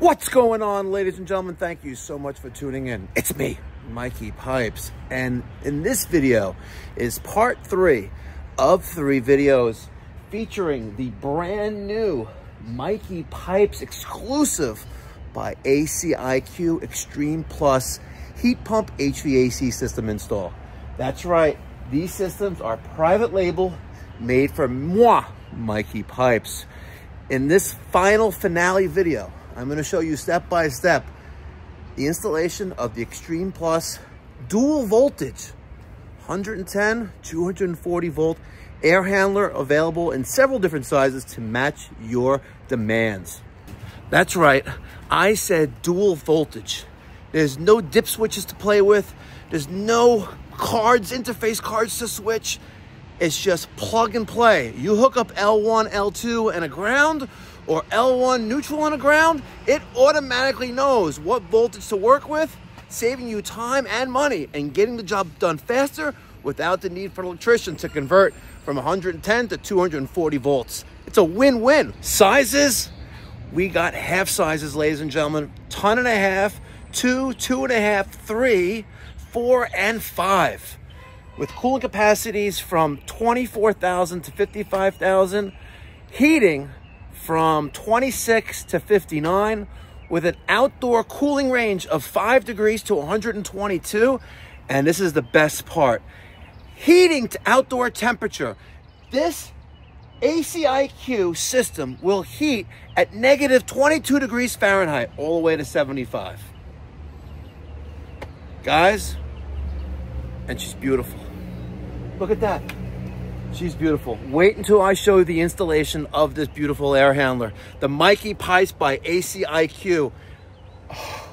What's going on, ladies and gentlemen? Thank you so much for tuning in. It's me, Mikey Pipes, and in this video is part 3 of 3 videos featuring the brand new Mikey Pipes exclusive by ACIQ Extreme Plus heat pump HVAC system install. That's right, these systems are private label, made for moi, Mikey Pipes. In this finale video, I'm going to show you step by step the installation of the Extreme Plus dual voltage 110 240 volt air handler, available in several different sizes to match your demands. That's right, I said dual voltage. There's no dip switches to play with. There's no cards, interface cards to switch. It's just plug and play. You hook up L1, L2 and a ground, or L1 neutral and a ground, it automatically knows what voltage to work with, saving you time and money and getting the job done faster without the need for an electrician to convert from 110 to 240 volts. It's a win-win. Sizes, we got half sizes, ladies and gentlemen. 1.5 tons, 2, 2.5, 3, 4, and 5. With cooling capacities from 24,000 to 55,000, heating from 26 to 59, with an outdoor cooling range of 5 degrees to 122. And this is the best part, heating to outdoor temperature. This ACIQ system will heat at negative 22 degrees Fahrenheit all the way to 75. Guys, and she's beautiful. Look at that. She's beautiful. Wait until I show you the installation of this beautiful air handler, the Mikey Pipes by ACIQ. Oh.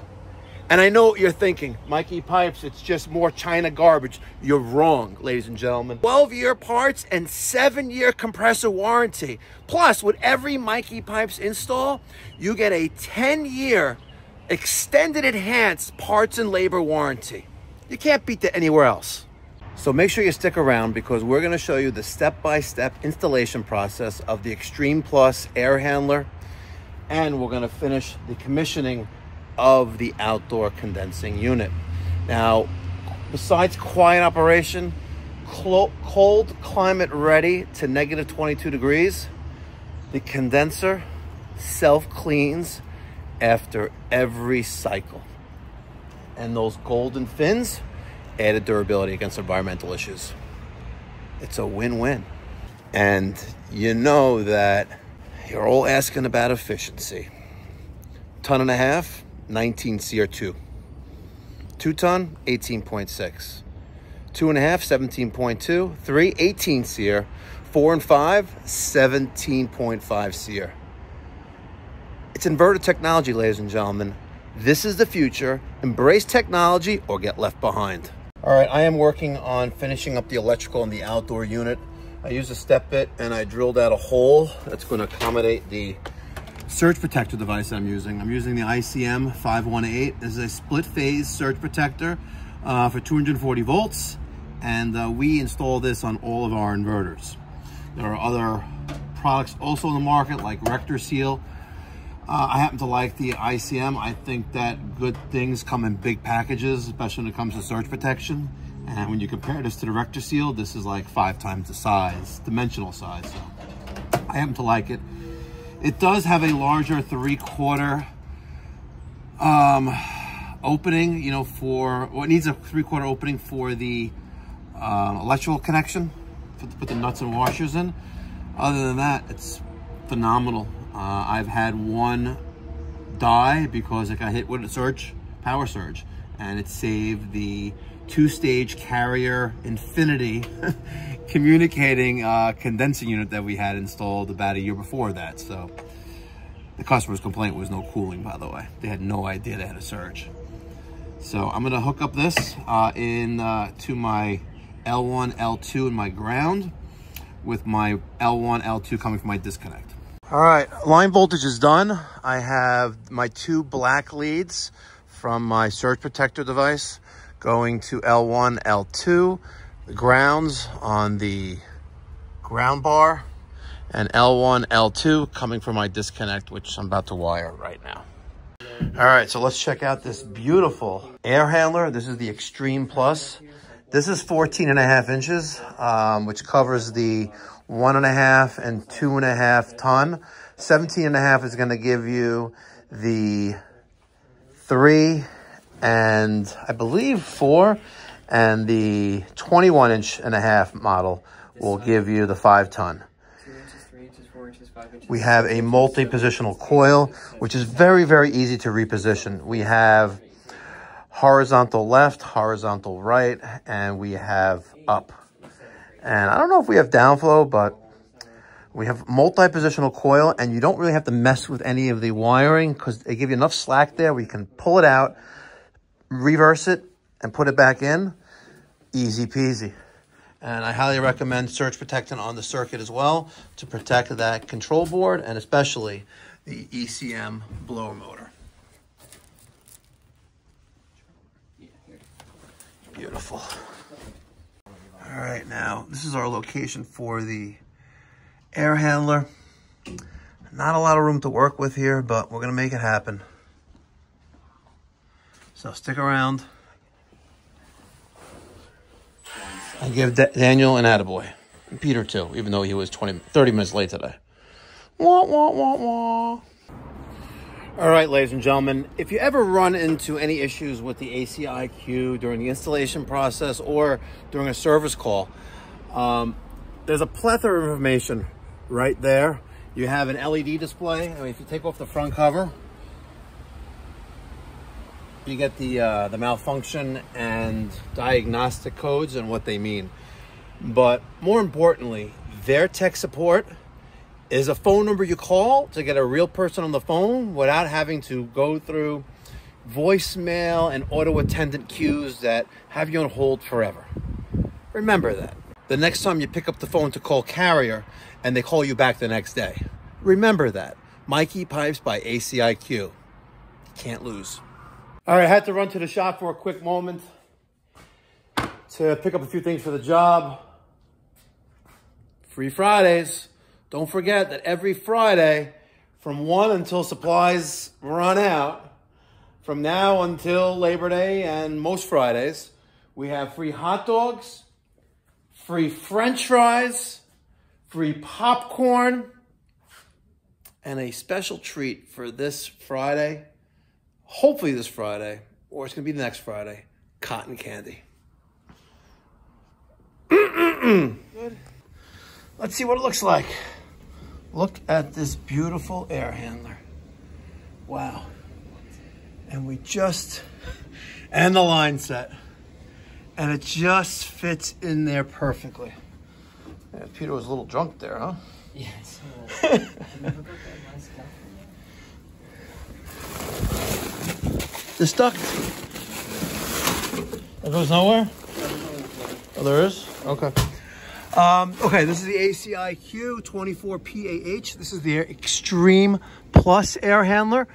And I know what you're thinking, Mikey Pipes, it's just more China garbage. You're wrong, ladies and gentlemen. 12-year parts and 7-year compressor warranty. Plus, with every Mikey Pipes install, you get a 10-year extended enhanced parts and labor warranty. You can't beat that anywhere else. So make sure you stick around, because we're going to show you the step-by-step installation process of the Extreme Plus air handler, and we're going to finish the commissioning of the outdoor condensing unit. Now, besides quiet operation, cold climate ready to negative 22 degrees, the condenser self-cleans after every cycle. And those golden fins, added durability against environmental issues. It's a win-win. And you know that you're all asking about efficiency. 1.5 tons, 19 CR2. 2 tons, 18.6. 2.5, 17.2. 3, 18 CR. 4 and 5, 17.5 CR. It's inverter technology, ladies and gentlemen. This is the future. Embrace technology or get left behind. All right, I am working on finishing up the electrical in the outdoor unit. I used a step bit and I drilled out a hole that's going to accommodate the surge protector device I'm using. I'm using the ICM-518. This is a split phase surge protector for 240 volts. And we install this on all of our inverters. There are other products also in the market like Rector Seal. I happen to like the ICM. I think that good things come in big packages, especially when it comes to surge protection. And when you compare this to the Rector Seal, this is like 5 times the size, dimensional size. So I happen to like it. It does have a larger 3/4 opening, you know, for, well, it needs a 3/4 opening for the electrical connection, to put the nuts and washers in. Other than that, it's phenomenal. I've had one die because it got hit with a power surge, and it saved the 2-stage Carrier Infinity communicating condensing unit that we had installed about a year before that. So the customer's complaint was no cooling, by the way. They had no idea they had a surge. So I'm gonna hook up this to my L1, L2 and my ground, with my L1, L2 coming from my disconnect. All right, line voltage is done. I have my 2 black leads from my surge protector device going to L1, L2, the grounds on the ground bar, and L1, L2 coming from my disconnect, which I'm about to wire right now. All right, so let's check out this beautiful air handler. This is the Extreme Plus. This is 14.5 inches, which covers the 1.5 and 2.5 ton. 17.5 is going to give you the 3 and I believe 4, and the 21.5 inch model will give you the 5 ton. We have a multi-positional coil, which is very, very easy to reposition. We have horizontal left, horizontal right, and we have up. And I don't know if we have downflow, but we have multi-positional coil, and you don't really have to mess with any of the wiring because they give you enough slack there where you can pull it out, reverse it, and put it back in. Easy peasy. And I highly recommend surge protectant on the circuit as well to protect that control board and especially the ECM blower motor. Beautiful. All right, now this is our location for the air handler. Not a lot of room to work with here, but we're going to make it happen. So stick around. I give Daniel an attaboy. And Peter, too, even though he was 30 minutes late today. Wah, wah, wah, wah. All right, ladies and gentlemen, if you ever run into any issues with the ACIQ during the installation process or during a service call, there's a plethora of information right there. You have an LED display. I mean, if you take off the front cover, you get the malfunction and diagnostic codes and what they mean. But more importantly, their tech support is a phone number you call to get a real person on the phone without having to go through voicemail and auto attendant queues that have you on hold forever. Remember that. The next time you pick up the phone to call Carrier and they call you back the next day. Remember that. Mikey Pipes by ACIQ. You can't lose. All right, I had to run to the shop for a quick moment to pick up a few things for the job. Free Fridays. Don't forget that every Friday from 1 until supplies run out, from now until Labor Day and most Fridays, we have free hot dogs, free French fries, free popcorn, and a special treat for this Friday. Hopefully this Friday, or it's going to be the next Friday, cotton candy. Good. Let's see what it looks like. Look at this beautiful air handler. Wow. And we just, and the line set. And it just fits in there perfectly. Yeah, Peter was a little drunk there, huh? Yes. This duct that goes nowhere? Oh, there is? Okay. Okay, this is the ACIQ 24PAH. This is the Extreme Plus air handler.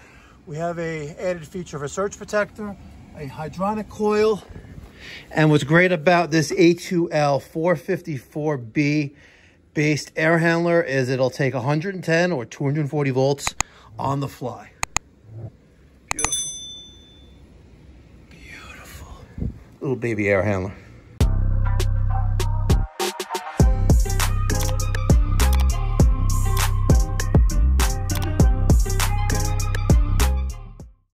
We have an added feature of a surge protector, a hydronic coil. And what's great about this A2L 454B based air handler is it'll take 110 or 240 volts on the fly. Beautiful. Beautiful. Little baby air handler.